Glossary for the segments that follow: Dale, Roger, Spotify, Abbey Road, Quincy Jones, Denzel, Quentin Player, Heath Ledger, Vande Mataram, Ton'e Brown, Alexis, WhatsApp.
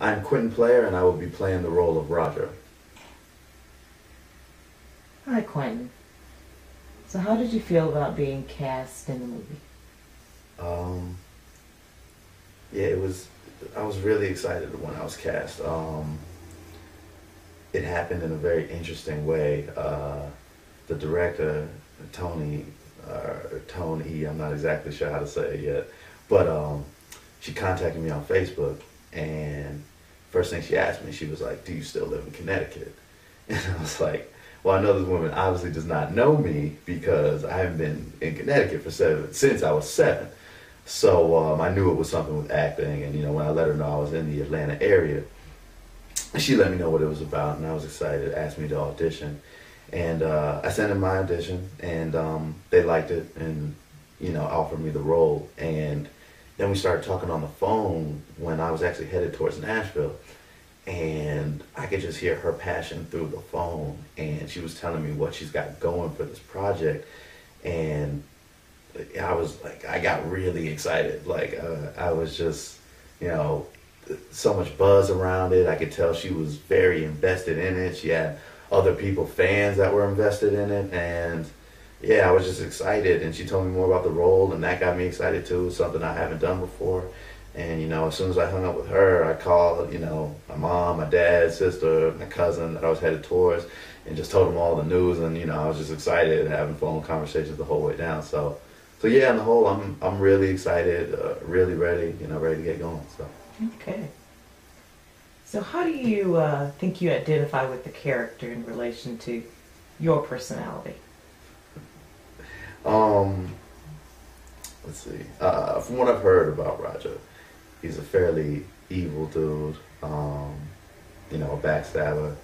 I'm Quentin Player, and I will be playing the role of Roger. Hi, Quentin. So how did you feel about being cast in the movie? Yeah, it was... I was really excited when I was cast. It happened in a very interesting way. The director, Ton'e, I'm not exactly sure how to say it yet, but she contacted me on Facebook, and first thing she asked me, she was like, "Do you still live in Connecticut?" And I was like, well, I know this woman obviously does not know me because I haven't been in Connecticut for since I was 7. So I knew it was something with acting, and you know, when I let her know I was in the Atlanta area, she let me know what it was about, and I was excited. Asked me to audition, and I sent in my audition, and they liked it, and you know, offered me the role. And then we started talking on the phone when I was actually headed towards Nashville, and I could just hear her passion through the phone, and she was telling me what she's got going for this project, and I was like, I got really excited. Like, I was just, you know, so much buzz around it. I could tell she was very invested in it. She had other people, fans that were invested in it. And yeah, I was just excited. And she told me more about the role, and that got me excited too. Something I haven't done before. And, you know, as soon as I hung up with her, I called, you know, my mom, my dad, sister, my cousin that I was headed towards, and just told them all the news. And, you know, I was just excited and having phone conversations the whole way down. So yeah, on the whole, I'm really excited, really ready, you know, ready to get going. So. Okay. So how do you think you identify with the character in relation to your personality? Let's see. From what I've heard about Roger, he's a fairly evil dude, you know, a backstabber,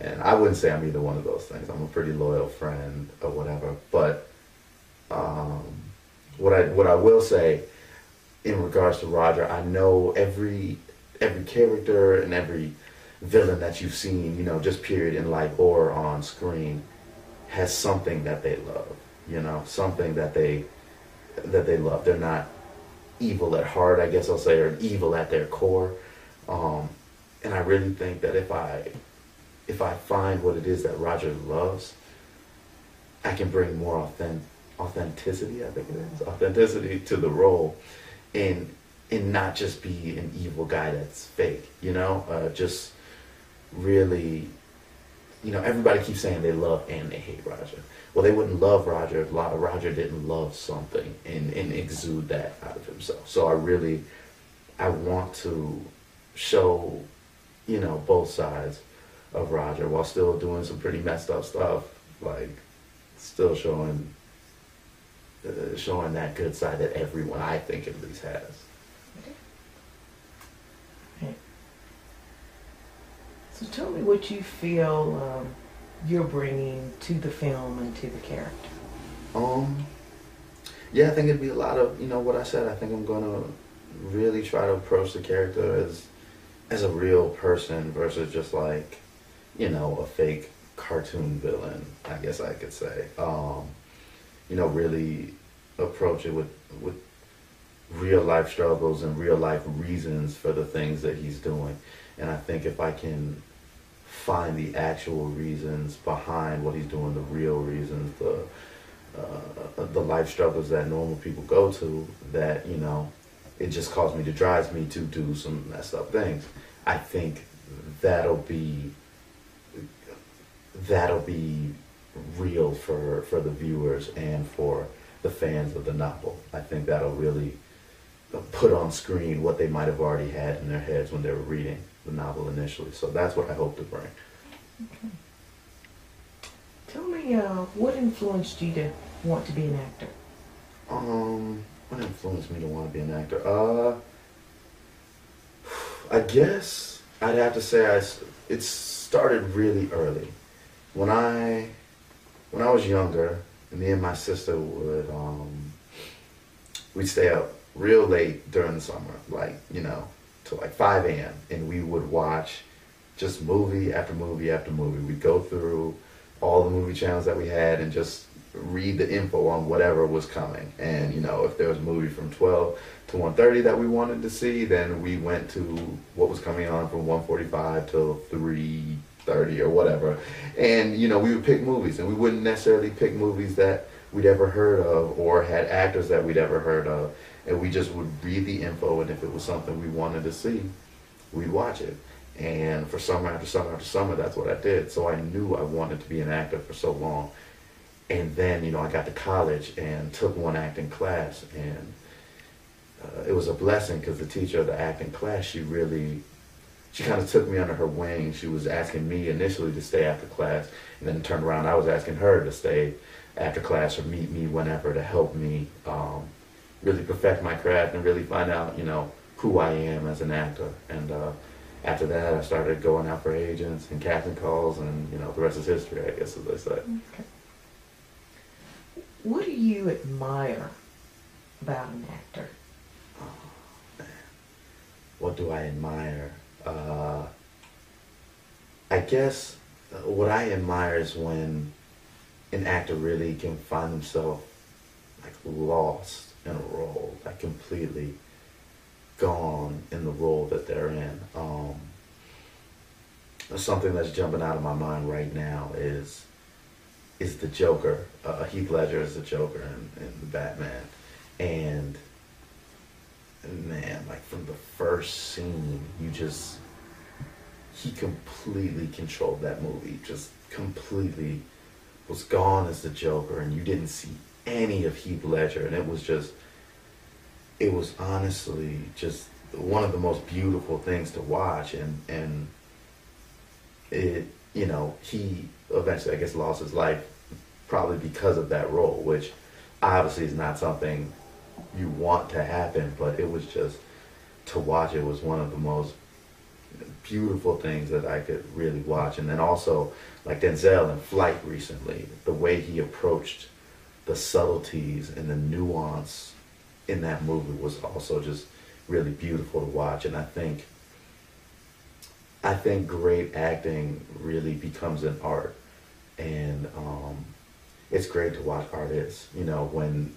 and I wouldn't say I'm either one of those things. I'm a pretty loyal friend or whatever, but. What I will say in regards to Roger, I know every character and every villain that you've seen, you know, just period in life or on screen, has something that they love, you know, something that they love. They're not evil at heart, I guess I'll say, or evil at their core. And I really think that if I find what it is that Roger loves, I can bring more authenticity, I think it is, authenticity to the role, and not just be an evil guy that's fake, you know, just really, you know, everybody keeps saying they love and they hate Roger. Well, they wouldn't love Roger if Roger didn't love something and exude that out of himself. So I want to show, you know, both sides of Roger while still doing some pretty messed up stuff, like still showing that good side that everyone, I think, at least has. Okay. So tell me what you feel you're bringing to the film and to the character. Yeah, I think it'd be a lot of, you know, what I said. I think I'm going to really try to approach the character as a real person versus just like, you know, a fake cartoon villain, I guess I could say. You know, really approach it with real life struggles and real life reasons for the things that he's doing. And I think if I can find the actual reasons behind what he's doing, the real reasons, the life struggles that normal people go to, that, you know, it just drives me to do some messed up things. I think that'll be real for the viewers and for the fans of the novel. I think that'll really put on screen what they might have already had in their heads when they were reading the novel initially. So that's what I hope to bring. Okay. Tell me, what influenced you to want to be an actor? What influenced me to want to be an actor? I guess I'd have to say it started really early. When I was younger, me and my sister would, we'd stay up real late during the summer, like, you know, till like 5 a.m., and we would watch just movie after movie after movie. We'd go through all the movie channels that we had and just read the info on whatever was coming. And, you know, if there was a movie from 12 to 1:30 that we wanted to see, then we went to what was coming on from 1:45 till 3:30 or whatever. And, you know, we would pick movies, and we wouldn't necessarily pick movies that we'd ever heard of or had actors that we'd ever heard of. And we just would read the info, and if it was something we wanted to see, we'd watch it. And for summer after summer after summer, that's what I did. So I knew I wanted to be an actor for so long. And then, you know, I got to college and took one acting class, and it was a blessing because the teacher of the acting class, she kind of took me under her wing. She was asking me initially to stay after class, and then turned around, I was asking her to stay after class or meet me whenever to help me really perfect my craft and really find out, you know, who I am as an actor. And after that, I started going out for agents and casting calls, and, you know, the rest is history, I guess, as they say. Okay. What do you admire about an actor? Oh, man. What do I admire? I guess what I admire is when an actor really can find himself, like, lost in a role, like completely gone in the role that they're in. Something that's jumping out of my mind right now is the Joker. Heath Ledger is the Joker in the Batman. And man, like from the first scene, he completely controlled that movie. Just completely was gone as the Joker, and you didn't see any of Heath Ledger. And it was honestly just one of the most beautiful things to watch. And it, you know, he eventually, I guess, lost his life probably because of that role, which obviously is not something you want to happen, but it was just, to watch it was one of the most beautiful things that I could really watch. And then also, like Denzel in Flight recently, the way he approached the subtleties and the nuance in that movie was also just really beautiful to watch. And I think great acting really becomes an art, and it's great to watch artists. You know, when,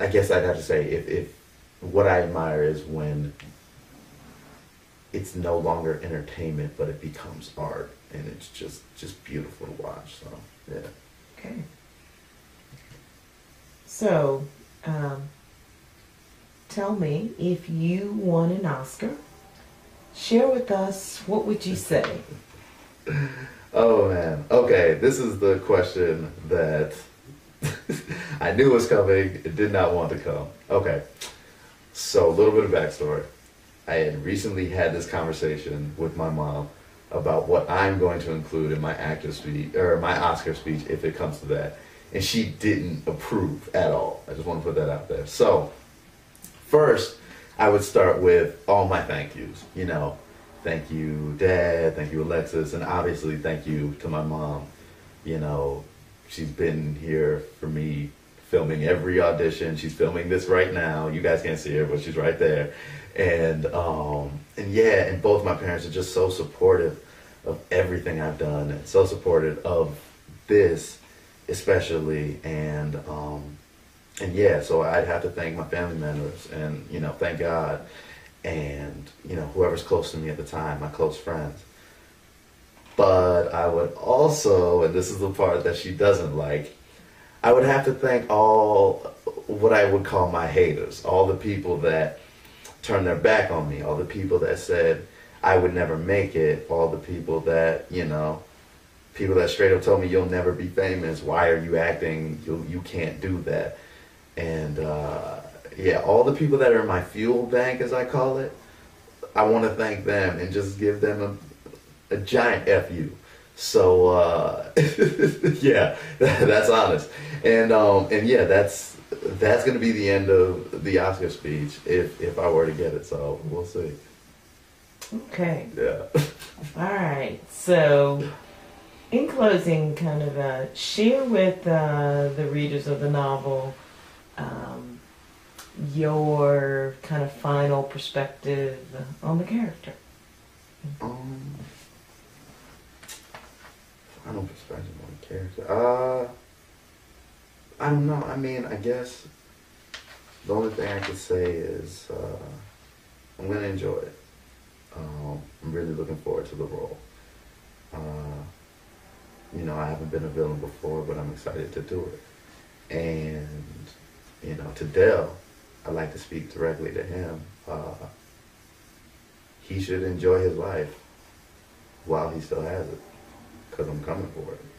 I guess I'd have to say, if what I admire is when it's no longer entertainment, but it becomes art, and it's just beautiful to watch. So yeah. Okay. So, tell me, if you won an Oscar, share with us, what would you say? Oh, man. Okay, this is the question that I knew was coming. It did not want to come. Okay, so a little bit of backstory. I had recently had this conversation with my mom about what I'm going to include in my actor speech, or my Oscar speech, if it comes to that. And she didn't approve at all. I just want to put that out there. So, first, I would start with all my thank yous. You know, thank you, Dad, thank you, Alexis, and obviously thank you to my mom. You know, she's been here for me, filming every audition. She's filming this right now. You guys can't see her, but she's right there. And yeah, and both my parents are just so supportive of everything I've done, and so supportive of this especially. And yeah, so I'd have to thank my family members, and, you know, thank God, and, you know, whoever's close to me at the time, my close friends. But I would also, and this is the part that she doesn't like, I would have to thank all what I would call my haters, all the people that turned their back on me, all the people that said I would never make it, all the people that, you know, people that straight up told me, you'll never be famous, why are you acting, you can't do that. And yeah, all the people that are in my fuel bank, as I call it, I want to thank them and just give them a giant F you. So yeah, that's honest. And yeah, that's gonna be the end of the Oscar speech if I were to get it, so we'll see. Okay. Yeah. All right, so in closing, kind of share with the readers of the novel your kind of final perspective on the character. Final perspective on the character. I don't know. I mean, I guess the only thing I could say is I'm going to enjoy it. I'm really looking forward to the role. You know, I haven't been a villain before, but I'm excited to do it. And, you know, to Dale, I like to speak directly to him. He should enjoy his life while he still has it, because I'm coming for it.